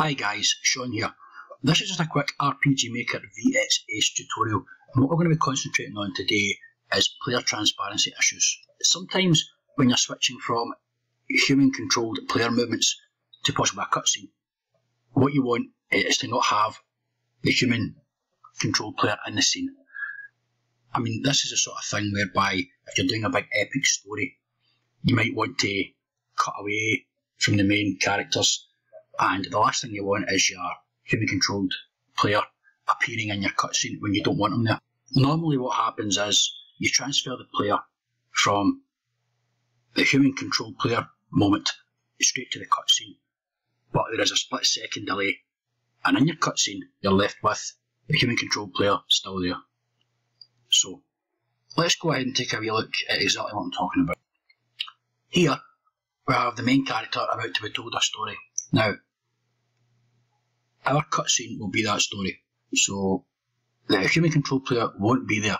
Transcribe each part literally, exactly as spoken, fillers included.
Hi guys, Sean here. This is just a quick R P G Maker V X Ace tutorial, and what we're going to be concentrating on today is player transparency issues. Sometimes when you're switching from human controlled player movements to possibly a cutscene, what you want is to not have the human controlled player in the scene. I mean, this is the sort of thing whereby if you're doing a big epic story, you might want to cut away from the main characters, and the last thing you want is your human-controlled player appearing in your cutscene when you don't want them there. Normally what happens is you transfer the player from the human-controlled player moment straight to the cutscene, but there is a split-second delay, and in your cutscene you're left with the human-controlled player still there. So let's go ahead and take a wee look at exactly what I'm talking about. Here we have the main character about to be told a story. Now, our cutscene will be that story, so the human control player won't be there,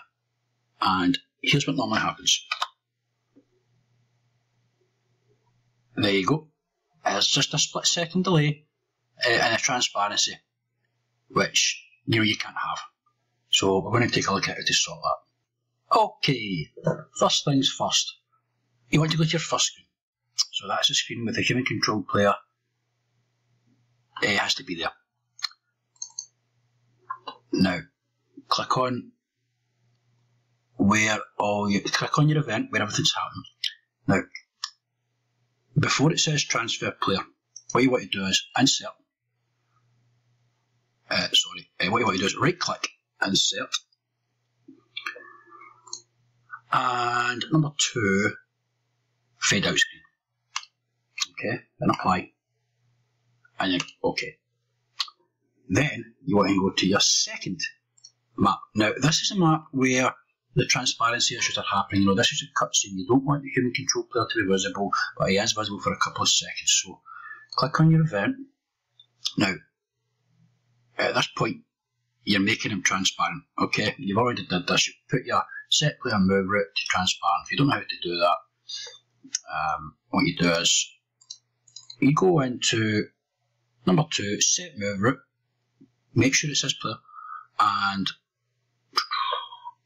and here's what normally happens. There you go. It's just a split second delay and a transparency, which you know you can't have. So we're going to take a look at how to sort that. Okay, first things first. You want to go to your first screen. So that's the screen with the human control player. It has to be there. Now, click on where all you click on your event where everything's happening. Now, before it says transfer player, what you want to do is insert. Uh, sorry, uh, what you want to do is right click, insert, and number two, fade out screen. Okay, then apply, and then okay. Then you want to go to your second map. Now this is a map where the transparency issues are happening. You know, this is a cutscene. You don't want the human control player to be visible, but he is visible for a couple of seconds. So click on your event. Now at this point you're making him transparent. Okay, you've already did this. You put your set player move route to transparent. If you don't know how to do that, um, what you do is you go into number two, set move route. Make sure it says player and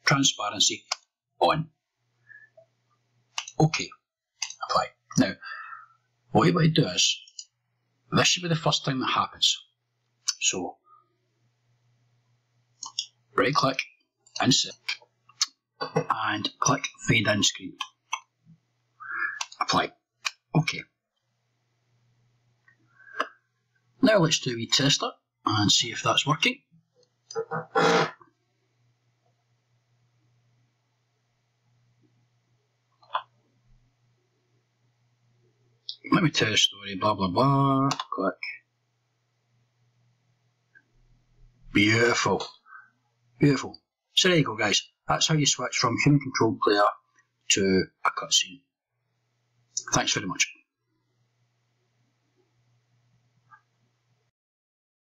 transparency on. Okay, apply. Now, what you want to do is, this should be the first time that happens. So, right click, insert, and click fade in screen. Apply. Okay. Now let's do a wee tester and see if that's working. Let me tell you a story, blah blah blah, click. Beautiful, beautiful. So there you go guys, that's how you switch from human controlled player to a cutscene. Thanks very much.